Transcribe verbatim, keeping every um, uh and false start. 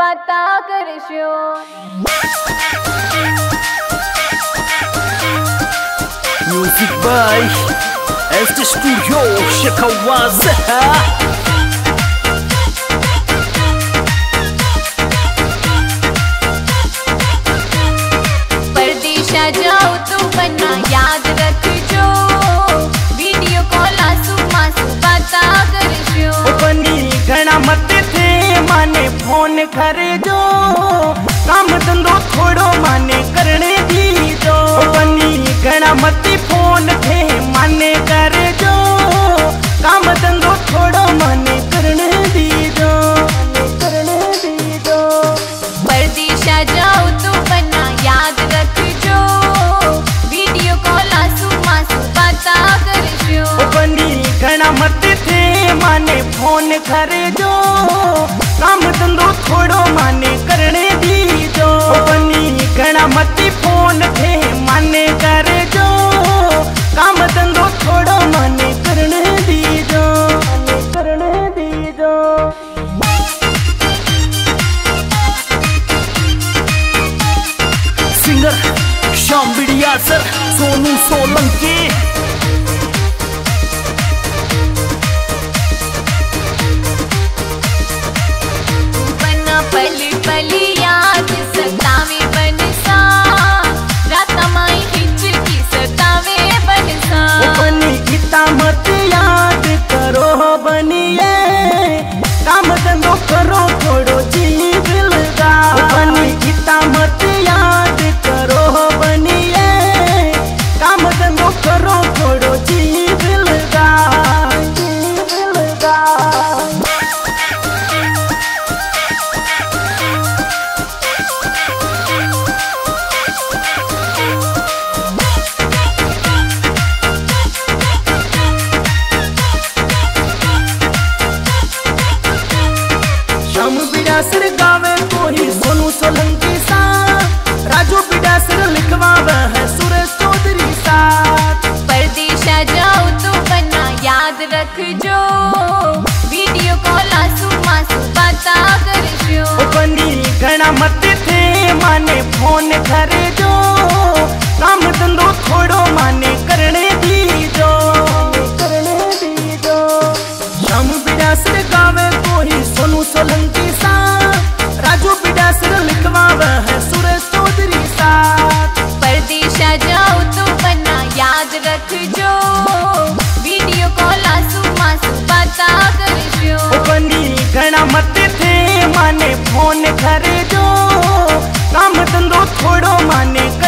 पता करशो music by एस्ट स्टूडियो शिकावाज़ा जाओ तो बना याद रखो वीडियो कॉल आसू मासू पता करजो बनी घना मत थे माने फोन करे जो काम धंधो थोड़ो माने करने दी दो बनी घना मत फोन थे माने करे जो काम धंधो थोड़ो माने करने दी दो करने दी दो परदेशा जाओ तो बना याद रखो माने फोन करे जो काम धंधो थोड़ो माने करने दी जो बनी घना मत फोन थे माने करे जो काम धंधो थोड़ो माने करने दी जो करने दी जो सिंगर श्याम विरियासर सोनू सोलंकी पली पली याद सतावे बनसा राता माई हिचर की सतावे बनसा बनी गीता मत याद करो बनिए काम धंधो करो थोड़ो जीव लगा बनी गीता मत याद करो बनिए काम धंधो करो थोड़ो जीव लगा जीव लगा सर गावे कोई सोनू सोलंकी सा राजू पिंडासर लिखवावे है सूर्य सोदरी सा परदेशा जाओ तो बना याद रखजो वीडियो कॉल आसू मासू पता करजो बनी घना मत थे माने फोन करे जो काम धंधो थोड़ो माने करने दी जो करने दी जो श्याम विरासर गावे कोई सोनू सोलंकी सा राजू पिंडासर लिखवावे है सूर्य सोदरी सा परदेशा जाओ तो बना याद रखजो वीडियो कॉल आसू मासू पता करजो बनी घना मत थे माने फोन करे जो काम धंधो थोड़ो माने